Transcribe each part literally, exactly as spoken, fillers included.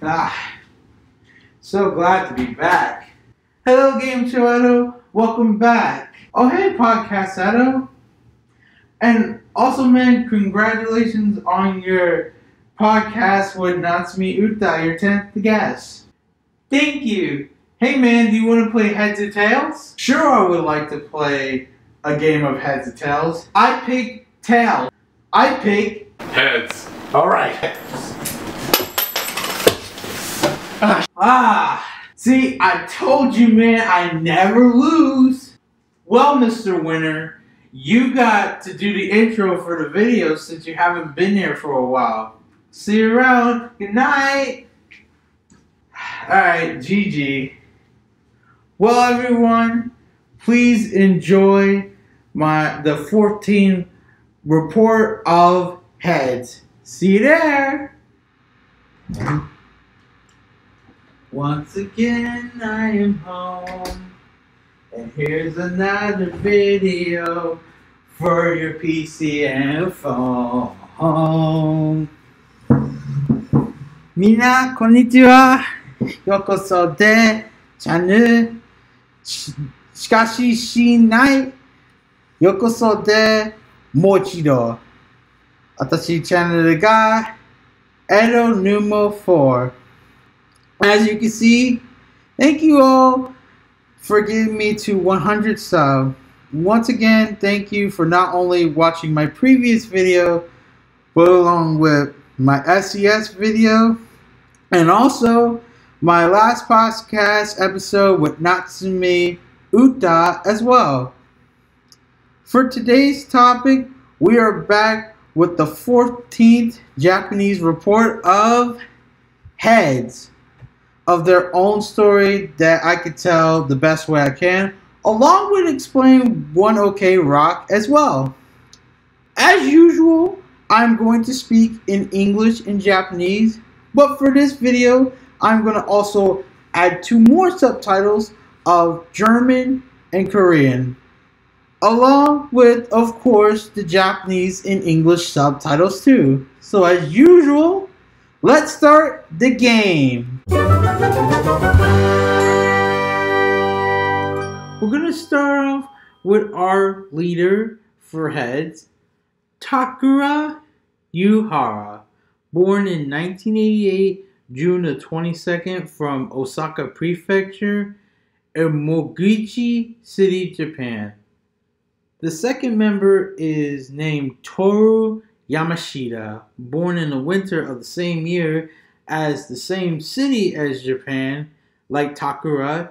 Ah, so glad to be back. Hello, Game Chato. Welcome back. Oh, hey, Podcast Chato. And also, man, congratulations on your podcast with Natsumi Uta, your tenth guest. Thank you. Hey, man, do you want to play Heads or Tails? Sure, I would like to play a game of Heads or Tails. I pick Tails. I pick Heads. All right. Ah. ah, see, I told you, man, I never lose. Well, Mister Winner, you got to do the intro for the video since you haven't been there for a while. See you around. Good night. All right, G G. Well, everyone, please enjoy my the fourteenth report of Heads. See you there. Once again, I am home, and here's another video for your P C and phone. Mina, konnichiwa. Yokoso de channel. Shikashi shinai. Yokoso de mochido. Atashi channel ga Edo Numo four. As you can see, thank you all for giving me to one hundred sub. Once again, thank you for not only watching my previous video, but along with my S E S video, and also my last podcast episode with Natsumi Uta as well. For today's topic, we are back with the fourteenth Japanese report of Heads, of their own story that I could tell the best way I can, along with explain ONE OK Rock as well. As usual, I'm going to speak in English and Japanese, but for this video, I'm going to also add two more subtitles of German and Korean, along with, of course, the Japanese and English subtitles too. So as usual, let's start the game. We're going to start off with our leader for Heads, Takuya Uehara, born in nineteen eighty-eight, June the twenty-second, from Osaka Prefecture in Moguichi City, Japan. The second member is named Toru Yamashita, born in the winter of the same year as the same city as Japan, like Takuya,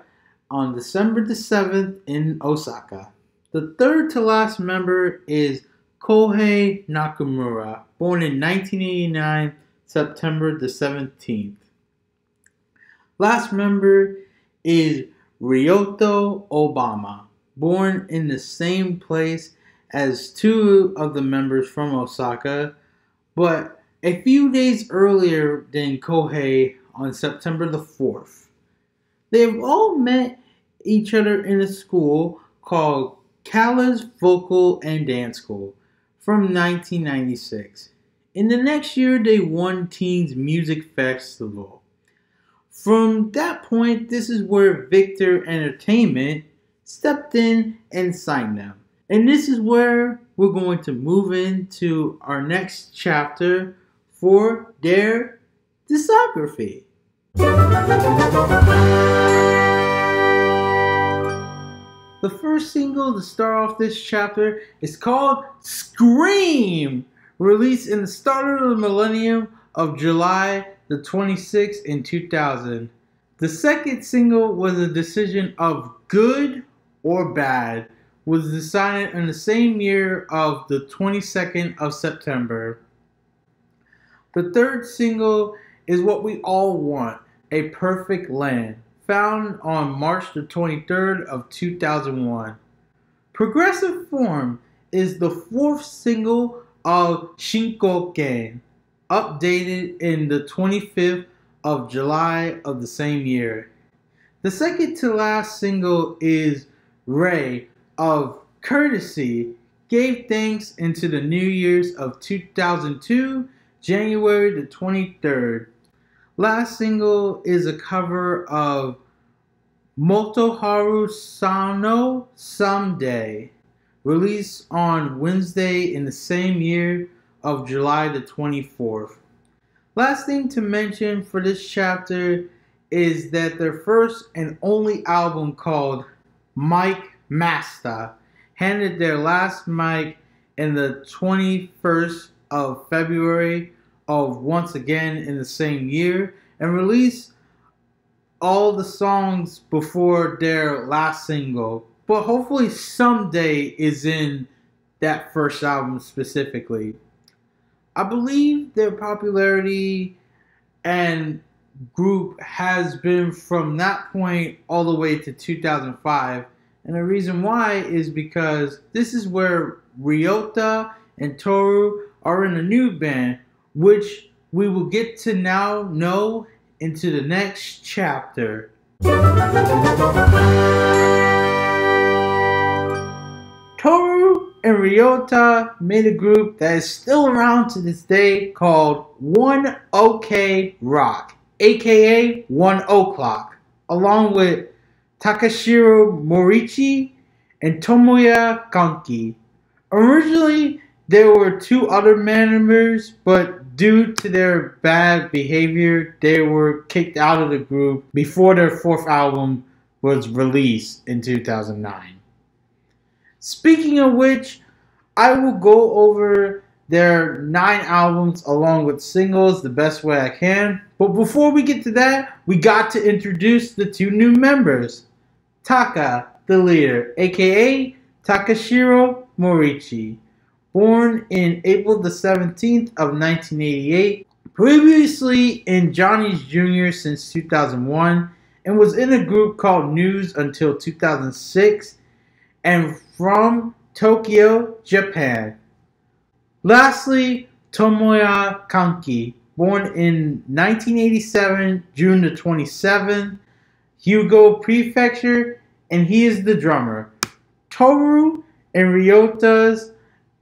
on December the seventh in Osaka. The third to last member is Kohei Nakamura, born in nineteen eighty-nine, September the seventeenth. Last member is Ryoto Obama, born in the same place as two of the members from Osaka, but a few days earlier than Kohei on September the fourth. They have all met each other in a school called Kala's Vocal and Dance School from nineteen ninety-six. In the next year, they won Teens Music Festival. From that point, this is where Victor Entertainment stepped in and signed them. And this is where we're going to move into our next chapter for their discography. The first single to start off this chapter is called Scream, released in the start of the millennium of July the twenty-sixth in two thousand. The second single was a decision of Good or Bad, was decided in the same year of the twenty-second of September. The third single is What We All Want, A Perfect Land, found on March the twenty-third of two thousand one. Progressive Form is the fourth single of Shinkoken, updated in the twenty-fifth of July of the same year. The second to last single is Ray of Courtesy, gave thanks into the New Year's of two thousand two, January the twenty-third. Last single is a cover of Motoharu Sano Someday, released on Wednesday in the same year of July the twenty-fourth. Last thing to mention for this chapter is that their first and only album, called Mic Master, handed their last mic in the twenty-first of February of once again in the same year, and released all the songs before their last single. But hopefully Someday is in that first album specifically. I believe their popularity and group has been from that point all the way to two thousand five, and the reason why is because this is where Ryota and Toru are in a new band, which we will get to now know into the next chapter. Toru and Ryota made a group that is still around to this day called ONE OK Rock, aka One O'Clock, along with Takashiro Morichi and Tomoya Ganki. Originally, there were two other members, but due to their bad behavior, they were kicked out of the group before their fourth album was released in two thousand nine. Speaking of which, I will go over their nine albums along with singles the best way I can. But before we get to that, we got to introduce the two new members. Taka, the leader, aka Takashiro Morichi, born in April the seventeenth of nineteen eighty-eight, previously in Johnny's Junior since two thousand one, and was in a group called News until two thousand six, and from Tokyo, Japan. Lastly, Tomoya Kaneki, born in nineteen eighty-seven, June the twenty-seventh, Hyugo Prefecture, and he is the drummer. Toru and Ryota's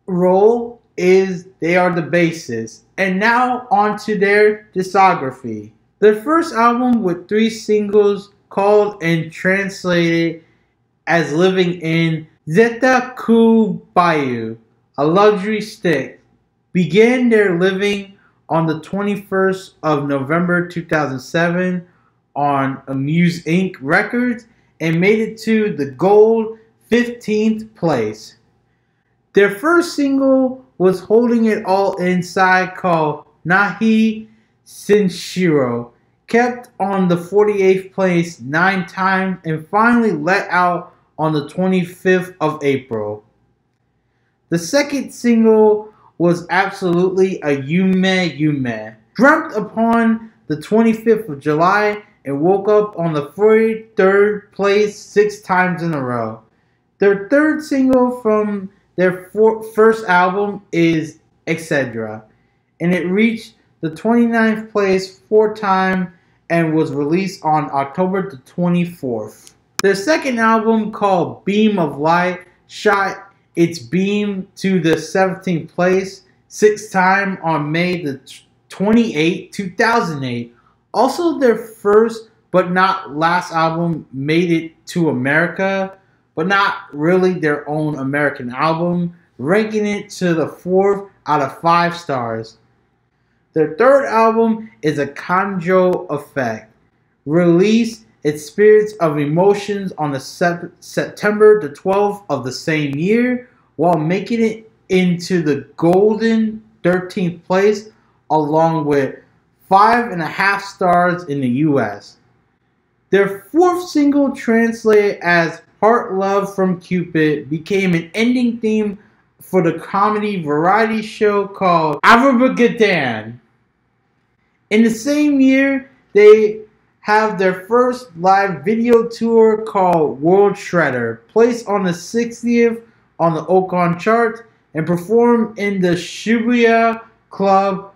role is they are the bassist. And now on to their discography. Their first album with three singles, called and translated as Living in Zetakubayu, a luxury stick, began their living on the twenty-first of November two thousand seven on Amuse Incorporated Records, and made it to the gold fifteenth place. Their first single was Holding It All Inside, called Nahi Sinshiro, kept on the forty-eighth place nine times, and finally let out on the twenty-fifth of April. The second single was Absolutely a Yume Yume, dreamt upon the twenty-fifth of July, and woke up on the forty-third place six times in a row. Their third single from their first album is Etc, and it reached the twenty-ninth place four times and was released on October the twenty-fourth. Their second album, called Beam of Light, shot its beam to the seventeenth place sixth time on May the twenty-eighth, two thousand eight. Also, their first but not last album made it to America, but not really their own American album, ranking it to the fourth out of five stars. Their third album is A Kanjo Effect, released its Spirits of Emotions on the sep September the twelfth of the same year, while making it into the golden thirteenth place, along with five and a half stars in the U S. Their fourth single, translated as Heart Love from Cupid, became an ending theme for the comedy variety show called Averba Gadan. In the same year, they have their first live video tour, called World Shredder, placed on the sixtieth on the Oricon chart, and performed in the Shibuya Club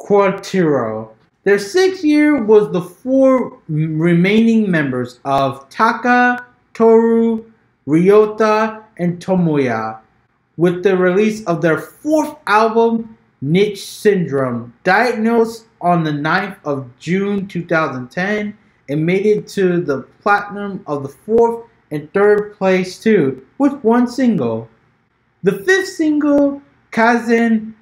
Quartiero. Their sixth year was the four remaining members of Taka, Toru, Ryota, and Tomoya, with the release of their fourth album, Niche syndrome, diagnosed on the ninth of June two thousand ten, and made it to the platinum of the fourth and third place too, with one single. The fifth single, Kazen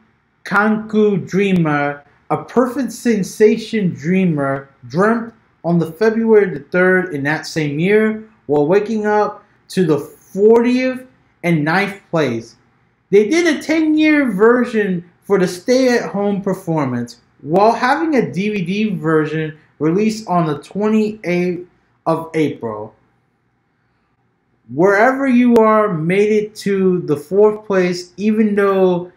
Kanku Dreamer, a perfect sensation dreamer, dreamt on the February the third in that same year, while waking up to the fortieth and ninth place. They did a ten year version for the stay-at-home performance, while having a D V D version released on the twenty-eighth of April. Wherever You Are made it to the fourth place, even though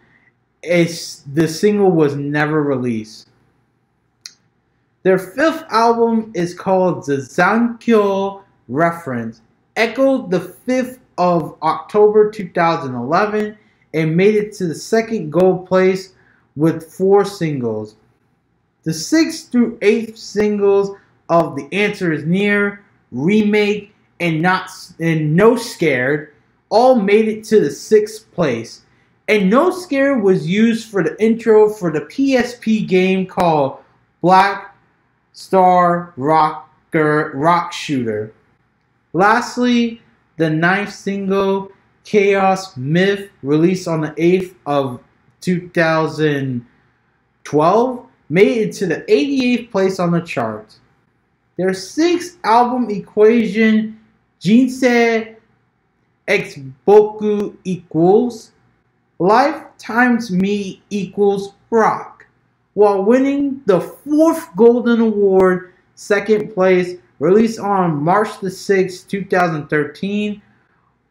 it's, the single was never released. Their fifth album is called The Zankyo Reference, echoed the fifth of October two thousand eleven, and made it to the second gold place with four singles. The sixth through eighth singles of The Answer Is Near, Remake, and Not and No Scared all made it to the sixth place. And No Scared was used for the intro for the P S P game called Black Star Rocker Rock Shooter. Lastly, the ninth single, Chaos Myth, released on the eighth of two thousand twelve, made it to the eighty-eighth place on the chart. Their sixth album, Equation, Jinsei X Boku equals Life times Me equals Rock, while winning the fourth Golden Award, second place, released on March the sixth, two thousand thirteen,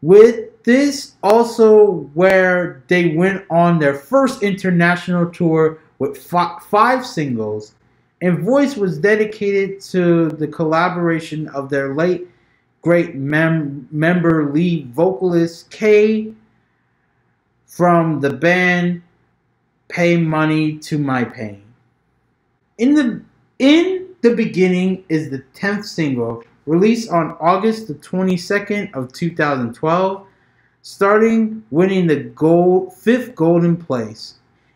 with this also where they went on their first international tour with five singles, and Voice was dedicated to the collaboration of their late great mem member lead vocalist K from the band Pay Money to My Pain. In the, in the Beginning is the tenth single, released on August the twenty-second of two thousand twelve, starting winning the gold, fifth golden place,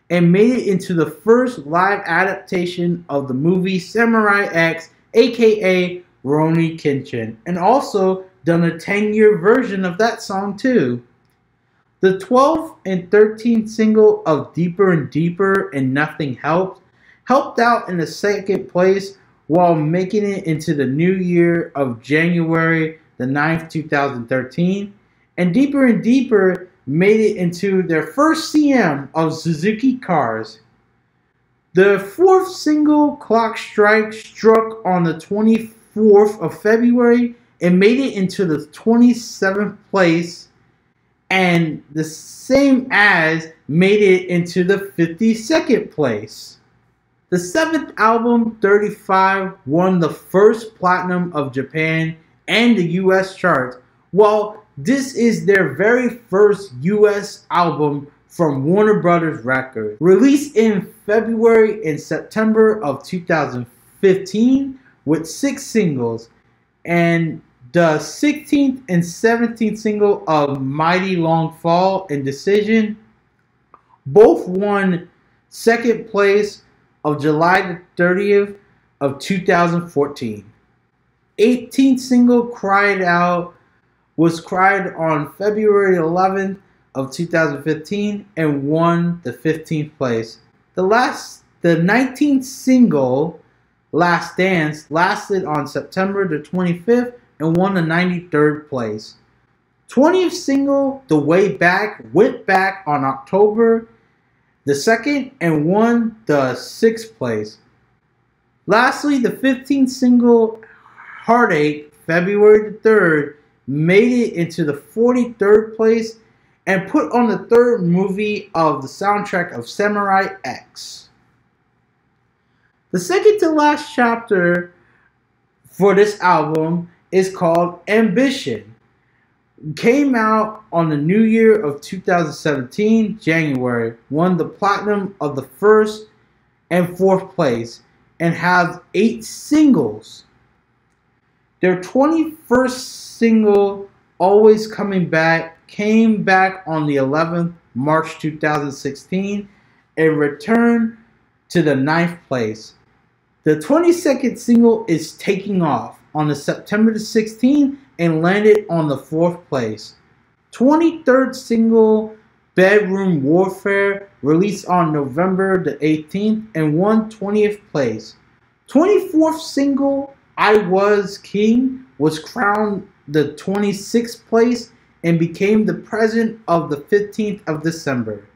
and made it into the first live adaptation of the movie Samurai X, aka Rurouni Kenshin, and also done a ten year version of that song too. The twelfth and thirteenth single of Deeper and Deeper and Nothing Helped helped out in the second place, while making it into the new year of January the ninth, two thousand thirteen. And Deeper and Deeper made it into their first C M of Suzuki Cars. The fourth single, Clock Strike, struck on the twenty-fourth of February and made it into the twenty-seventh place, and the same as made it into the fifty-second place. The seventh album, thirty-five, won the first platinum of Japan and the U S charts, while this is their very first U S album from Warner Brothers Records. Released in February and September of two thousand fifteen with six singles, and the sixteenth and seventeenth single of Mighty Long Fall and Decision both won second place of July the thirtieth of two thousand fourteen. eighteenth single, Cry It Out, was cried on February eleventh of two thousand fifteen and won the fifteenth place. The last, the nineteenth single, Last Dance, lasted on September the twenty-fifth and won the ninety-third place. twentieth single, The Way Back, went back on October the second and won the sixth place. Lastly, the fifteenth single, Heartache, February the third, made it into the forty-third place and put on the third movie of the soundtrack of Samurai X. The second to last chapter for this album is called Ambition. Came out on the new year of two thousand seventeen, January, won the platinum of the first and fourth place, and has eight singles. Their twenty-first single, Always Coming Back, came back on the eleventh, March two thousand sixteen, and returned to the ninth place. The twenty-second single is Taking Off on the September the sixteenth and landed on the fourth place. twenty-third single Bedroom Warfare released on November the eighteenth and won twentieth place. twenty-fourth single I Was King was crowned the twenty-sixth place and became the president of the fifteenth of December.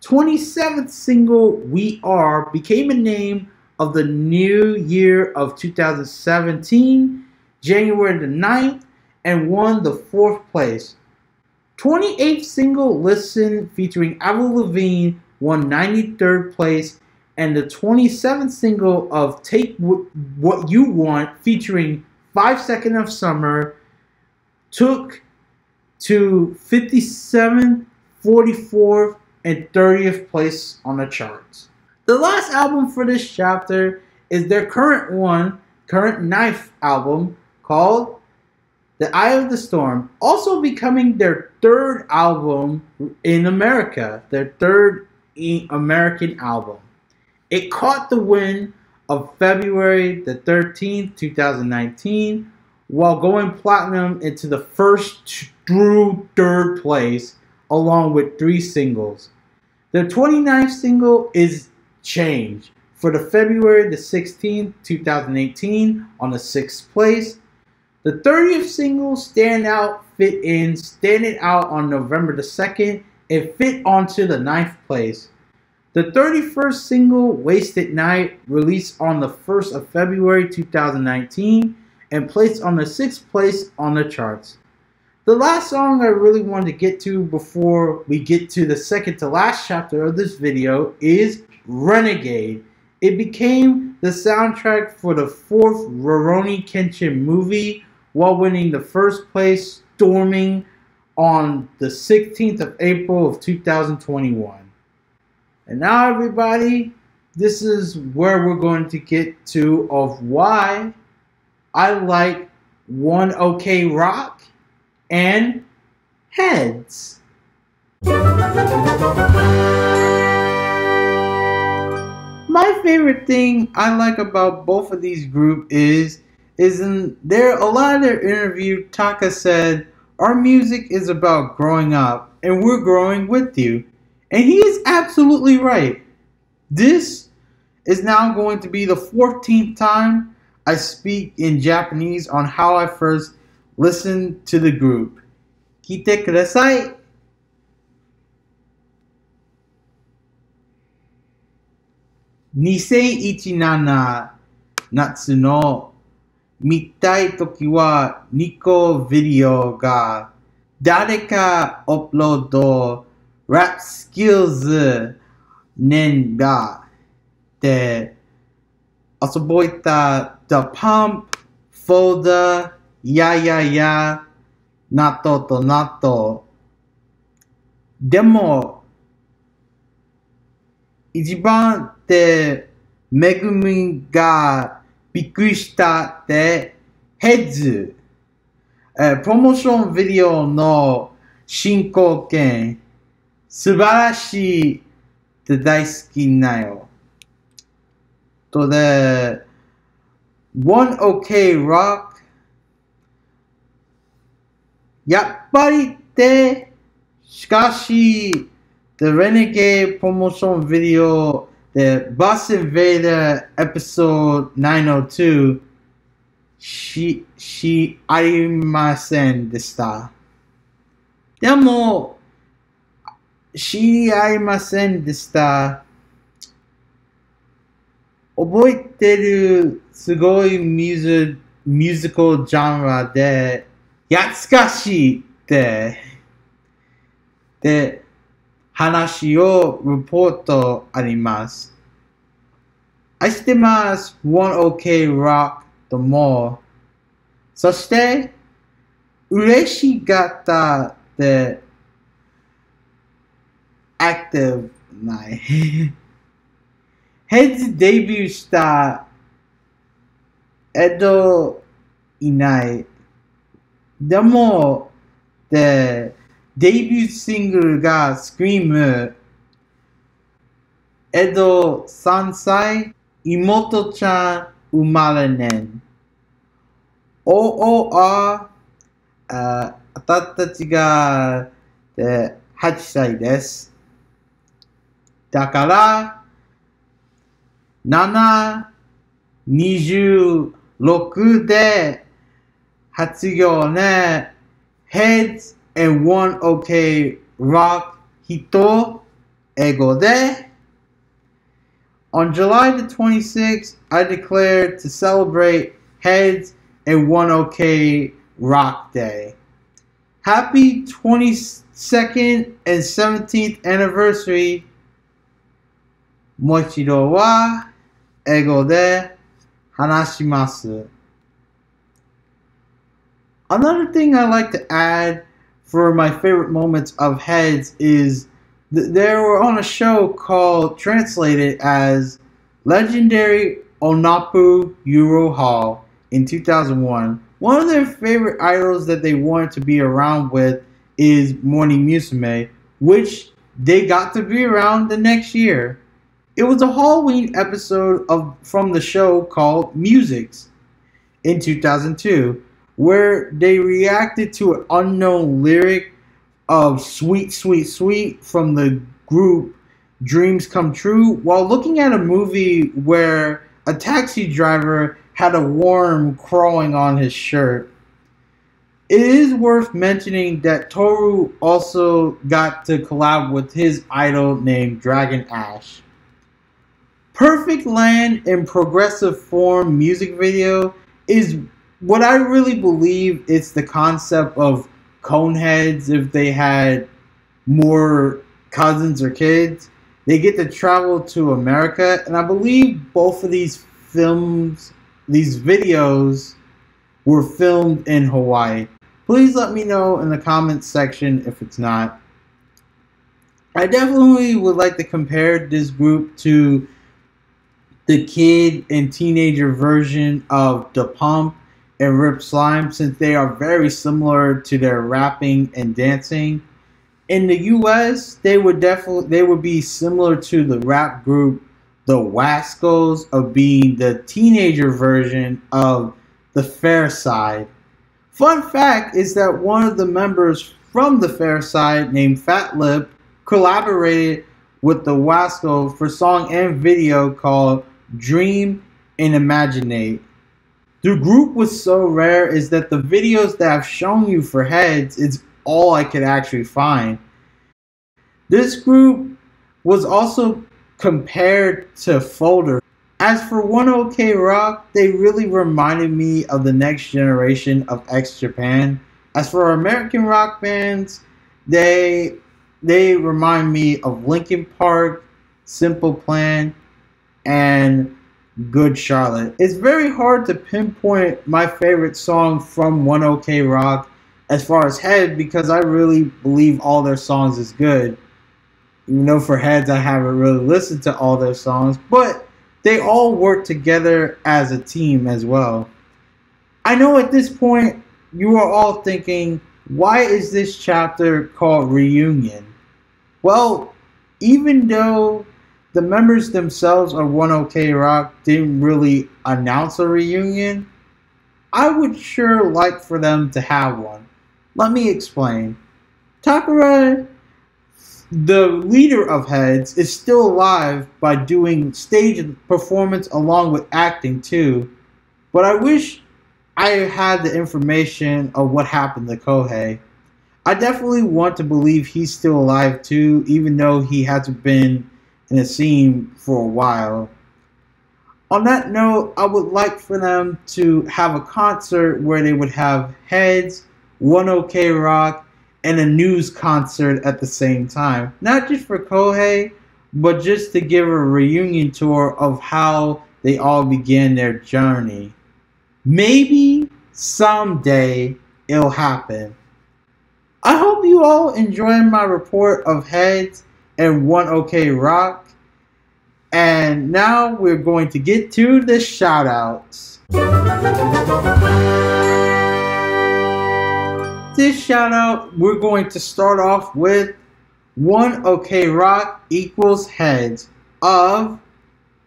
twenty-seventh single We Are became a name of the new year of two thousand seventeen, January the ninth, and won the fourth place. twenty-eighth single Listen featuring Avril Lavigne won ninety-third place, and the twenty-seventh single of Take What You Want featuring five seconds of Summer took to fifty-seventh, forty-fourth, and thirtieth place on the charts. The last album for this chapter is their current one, current ninth album called The Eye of the Storm, also becoming their third album in America, their third American album. It caught the wind of February the thirteenth, two thousand nineteen, while going platinum into the first through third place, along with three singles. Their twenty-ninth single is Change for the February the sixteenth, two thousand eighteen, on the sixth place. The thirtieth single, Stand Out, fit in, Standing Out on November the second, and fit onto the ninth place. The thirty-first single, Wasted Night, released on the first of February, two thousand nineteen, and placed on the sixth place on the charts. The last song I really wanted to get to before we get to the second to last chapter of this video is Renegade. It became the soundtrack for the fourth Rurouni Kenshin movie while winning the first place, storming on the sixteenth of April of two thousand twenty-one. And now everybody, this is where we're going to get to of why I like One OK Rock and Heads. My favorite thing I like about both of these groups is, is in there a lot of their interview, Taka said, "Our music is about growing up, and we're growing with you." And he is absolutely right. This is now going to be the fourteenth time I speak in Japanese on how I first listened to the group. Kite kudasai. twenty seventeen夏の見たいときはにこビデオが誰かアップロードラップスキルズ年がで遊ぼいた The Pump Folder ややや納豆と納豆でも一番で、めぐみがびっくりしたって、ヘッズ。プロモーションビデオの進行権、素晴らしいって大好きなよ。とで、One OK Rock、やっぱりって、しかし、The Renegade Promotion Video The Boston Vader episode nine oh two she she arimasen deshita. Demo she arimasen deshita. Oboiteru sugoi music musical genre de yatsukashii te de 話をレポートあります。愛してます。One OK Rock とも。そして、嬉しがったで、アクティブない。ヘッズデビューした、エドいない。でも、で、デビューシングルがスクリーム Edo Sansai Imoto-chan Umarenen. O O R ああたったちがではっさいです。だからなな、にじゅうろくで発業ね Heads and One OK Rock Hito 英語で On July the twenty-sixth, I declared to celebrate Heads and One OK Rock Day. Happy twenty-second and seventeenth anniversary. Mochiro wa ego de hanashimasu. Another thing I like to add for my favorite moments of Heads is th they were on a show called, translated as Legendary Onapu Euro Hall in two thousand one. One of their favorite idols that they wanted to be around with is Morning Musume, which they got to be around the next year. It was a Halloween episode of from the show called Musics in two thousand two, where they reacted to an unknown lyric of Sweet, Sweet, Sweet from the group Dreams Come True while looking at a movie where a taxi driver had a worm crawling on his shirt. It is worth mentioning that Toru also got to collab with his idol named Dragon Ash. Perfect Land in Progressive Form music video is what I really believe it's the concept of Coneheads if they had more cousins or kids. They get to travel to America, and I believe both of these films These videos were filmed in Hawaii. Please let me know in the comments section if it's not. I definitely would like to compare this group to the kid and teenager version of Da Pump and Rip Slime, since they are very similar to their rapping and dancing. In the U S, they would definitely they would be similar to the rap group The Waschos of being the teenager version of The Pharcyde. Fun fact is that one of the members from The Pharcyde named Fat Lip collaborated with The Waschos for song and video called Dream and Imaginate. The group was so rare is that the videos that I've shown you for Heads is all I could actually find. This group was also compared to Folder. As for One OK Rock, they really reminded me of the next generation of X Japan. As for American rock bands, they they remind me of Linkin Park, Simple Plan, and Good Charlotte. It's very hard to pinpoint my favorite song from One OK Rock as far as Head because I really believe all their songs is good. You know, for Heads, I haven't really listened to all their songs, but they all work together as a team as well. I know at this point, you are all thinking, why is this chapter called Reunion? Well, even though the members themselves of One OK Rock didn't really announce a reunion, I would sure like for them to have one. Let me explain. Takara, the leader of Heads, is still alive by doing stage performance along with acting too, but I wish I had the information of what happened to Kohei. I definitely want to believe he's still alive too, even though he hasn't been in a scene for a while. On that note, I would like for them to have a concert where they would have Heads, One OK Rock, and a news concert at the same time. Not just for Kohei, but just to give a reunion tour of how they all began their journey. Maybe someday it'll happen. I hope you all enjoyed my report of Heads and One OK Rock. And now we're going to get to the shout outs. This shout out, we're going to start off with One OK Rock equals Heads. of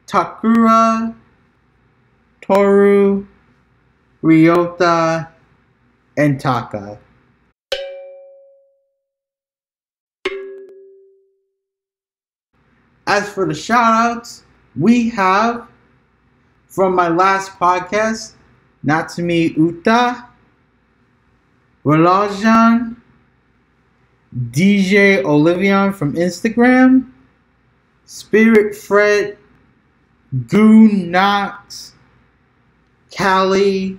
Takura, Toru, Ryota, and Taka. As for the shoutouts, we have, from my last podcast, Natsumi Uta, Ralajan, D J Olivion from Instagram, Spirit Fred, Goon Knox, Callie,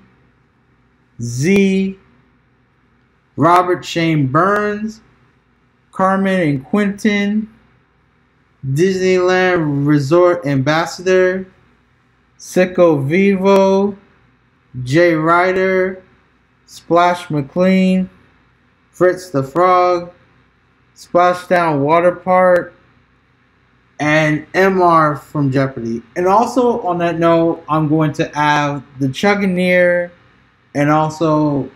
Z, Robert Shane Burns, Carmen and Quentin, Disneyland Resort Ambassador, Sicko Vivo, Jay Ryder, Splash McLean, Fritz the Frog, Splashdown Water Park, and M R from Jeopardy. And also on that note, I'm going to add the Chuganeer and also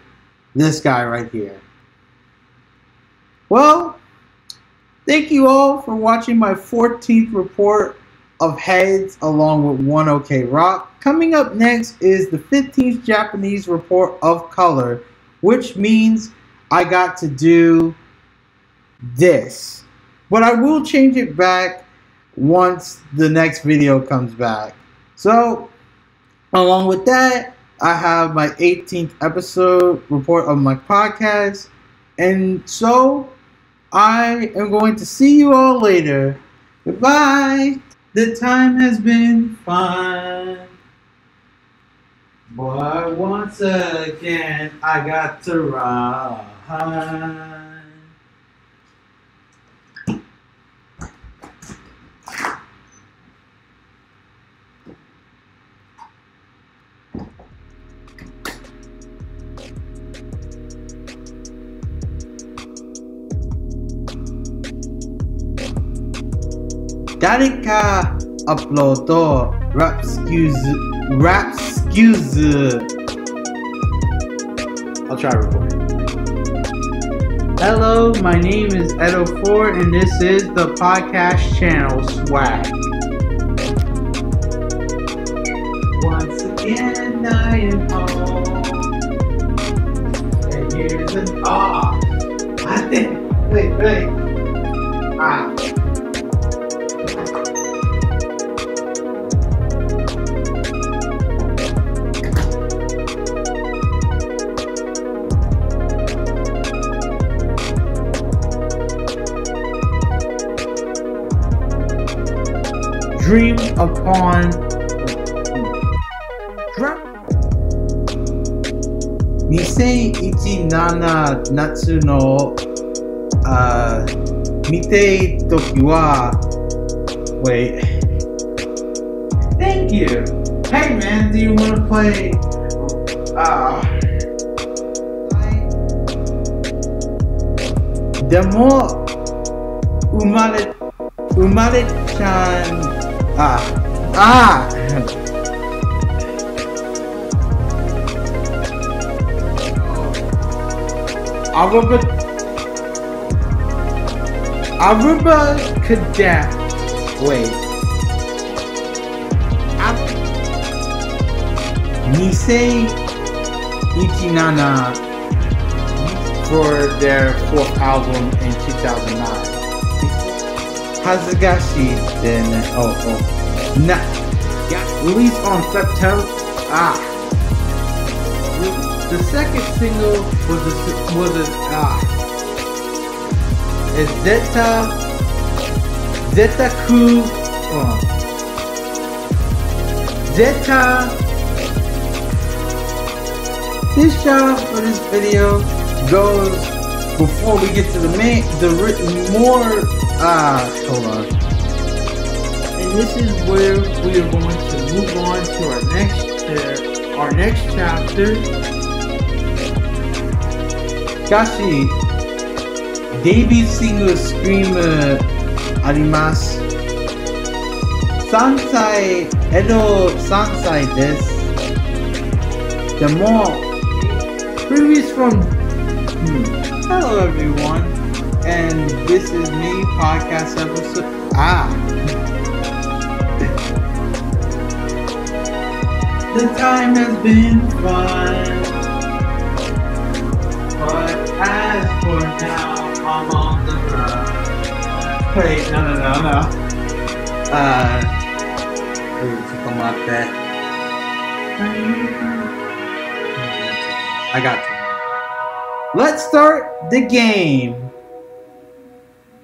this guy right here. Well, thank you all for watching my fourteenth report of HEADS along with ONE OK ROCK. Coming up next is the fifteenth Japanese report of color, which means I got to do this. But I will change it back once the next video comes back. So, along with that, I have my eighteenth episode report of my podcast. And so, I am going to see you all later. Goodbye. The time has been fun, but once again I got to run. Darika upload rap skewz rap skewz. I'll try recording. Hello, my name is Edo four and this is the podcast channel Swag. Once again I am home. And here's an ah. I think wait, wait. Ah. Dream upon drop. twenty seventeen natsu no uh mitei toki wa. Wait. Thank you. Hey man, do you want to play? Ah. Uh, Demo umare umare-chan. Ah, ah! Averba Averba Gadan. Wait. twenty seventeen for their fourth album in two thousand nine. Hazugashi then oh oh nah yeah released on September ah the second single was a was a ah is Zeta Zeta Ku oh. Zeta. This shout out for this video goes before we get to the main the written more. Ah, hold on. And this is where we are going to move on to our next uh, our next chapter. Gashi debut single Scream Arimas. Sansai Edo Sansai desu. The more previous from hmm. Hello everyone. And this is me podcast episode. Ah, The time has been fun, but as for now, I'm on the run. Wait, no, no, no, no. Uh, to come up that. I got you. Let's start the game.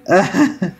Uh,